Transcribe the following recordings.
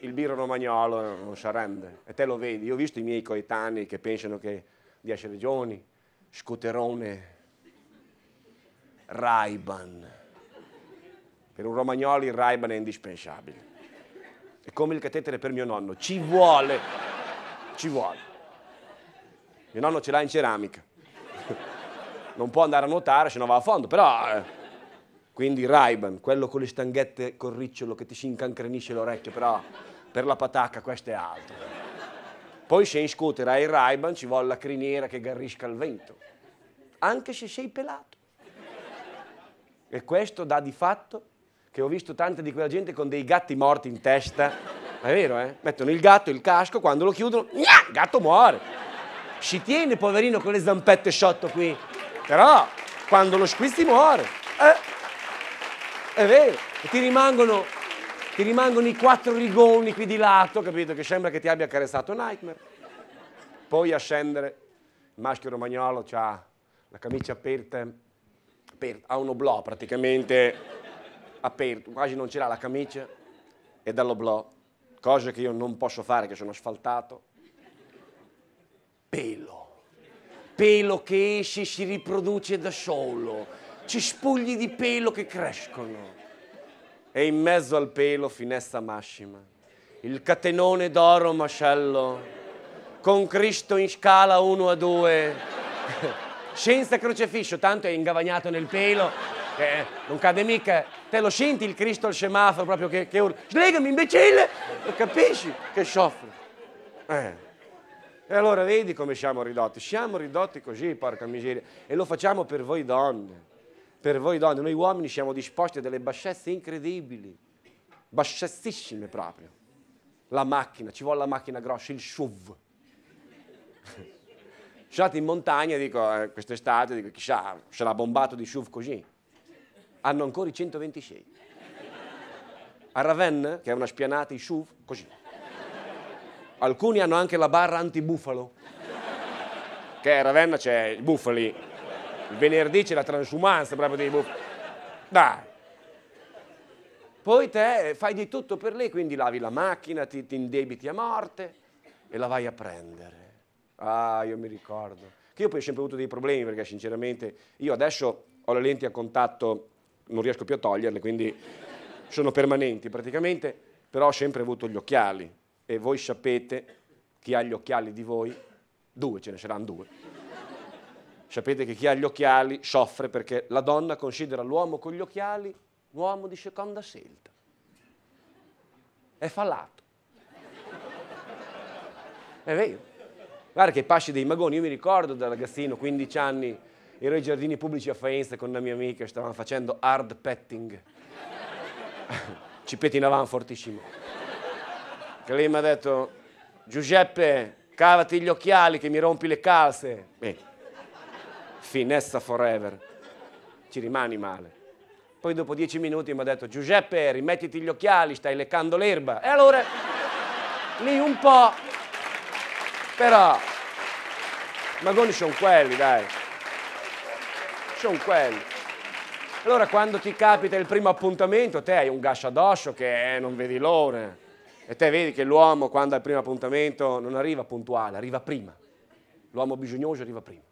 Il birro romagnolo non si arrende, e te lo vedi. Io ho visto i miei coetanei che pensano che 10 regioni, scoterone, Ray-Ban. Per un romagnolo il Ray-Ban è indispensabile. È come il catetere per mio nonno, ci vuole, ci vuole. Mio nonno ce l'ha in ceramica. Non può andare a nuotare, se no va a fondo, però... Quindi Ray-Ban, quello con le stanghette col ricciolo che ti si incancrenisce l'orecchio, però per la patacca questo è altro. Poi se in scooter hai il Ray-Ban ci vuole la criniera che garrisca il vento, anche se sei pelato. E questo dà di fatto che ho visto tanta di quella gente con dei gatti morti in testa, è vero mettono il gatto, il casco, quando lo chiudono, il gatto muore. Si tiene poverino con le zampette sotto qui, però quando lo squizzi muore. È vero, e ti rimangono i 4 rigoni qui di lato, capito? Che sembra che ti abbia carezzato Nightmare. Poi a scendere, il maschio romagnolo ha la camicia aperta, ha un oblò praticamente aperto, quasi non ce l'ha la camicia, e dall'oblò, cosa che io non posso fare che sono asfaltato, pelo che esce e si riproduce da solo. Ci spugli di pelo che crescono. E in mezzo al pelo, finezza massima, il catenone d'oro mascello, con Cristo in scala 1:2, senza crocefisso, tanto è ingavagnato nel pelo, non cade mica. Te lo senti il Cristo al semaforo proprio che urla, slegami imbecille, lo capisci che soffre. E allora vedi come siamo ridotti. Siamo ridotti così, porca miseria, e lo facciamo per voi donne. Per voi donne, noi uomini siamo disposti a delle bassezze incredibili, bassessissime proprio. La macchina, ci vuole la macchina grossa, il SUV. Sono andato in montagna, dico, quest'estate, dico, chissà, sarà bombato di SUV così. Hanno ancora i 126. A Ravenna, che è una spianata, i SUV, così. Alcuni hanno anche la barra antibufalo, che a Ravenna c'è i bufali. Il venerdì c'è la transumanza proprio dei buffi. Dai! Poi te fai di tutto per lei, quindi lavi la macchina, ti indebiti a morte e la vai a prendere. Ah, io mi ricordo. Che io poi ho sempre avuto dei problemi perché sinceramente io adesso ho le lenti a contatto, non riesco più a toglierle, quindi sono permanenti praticamente, però ho sempre avuto gli occhiali. E voi sapete, chi ha gli occhiali di voi, ce ne saranno 2. Sapete che chi ha gli occhiali soffre perché la donna considera l'uomo con gli occhiali un uomo di seconda scelta. È fallato. È vero. Guarda che passi dei magoni, io mi ricordo da ragazzino, 15 anni, ero ai giardini pubblici a Faenza con una mia amica, stavamo facendo hard petting. Ci pettinavamo fortissimo. Che lei mi ha detto, Giuseppe, cavati gli occhiali che mi rompi le calze. Finessa forever, ci rimani male. Poi dopo 10 minuti mi ha detto Giuseppe, rimettiti gli occhiali, stai leccando l'erba. E allora lì un po', però i magoni sono quelli, dai, sono quelli. Allora quando ti capita il primo appuntamento te hai un gas addosso che non vedi l'ora, e te vedi che l'uomo quando ha il primo appuntamento non arriva puntuale, arriva prima. L'uomo bisognoso arriva prima.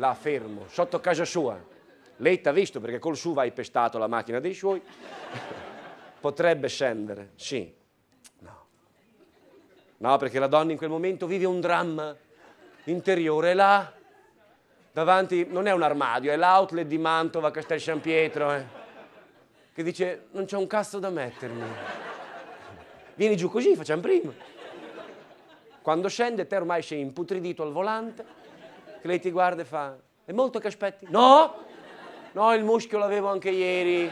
Là fermo, sotto casa sua. Lei t'ha visto perché col SUV hai pestato la macchina dei suoi. Potrebbe scendere, sì. No. No, perché la donna in quel momento vive un dramma interiore. Là, davanti, non è un armadio, è l'outlet di Mantova, Castel San Pietro, che dice, non c'è un cazzo da mettermi. Vieni giù così, facciamo prima. Quando scende, te ormai sei imputridito al volante, che lei ti guarda e fa, è molto che aspetti? No, no, il muschio l'avevo anche ieri.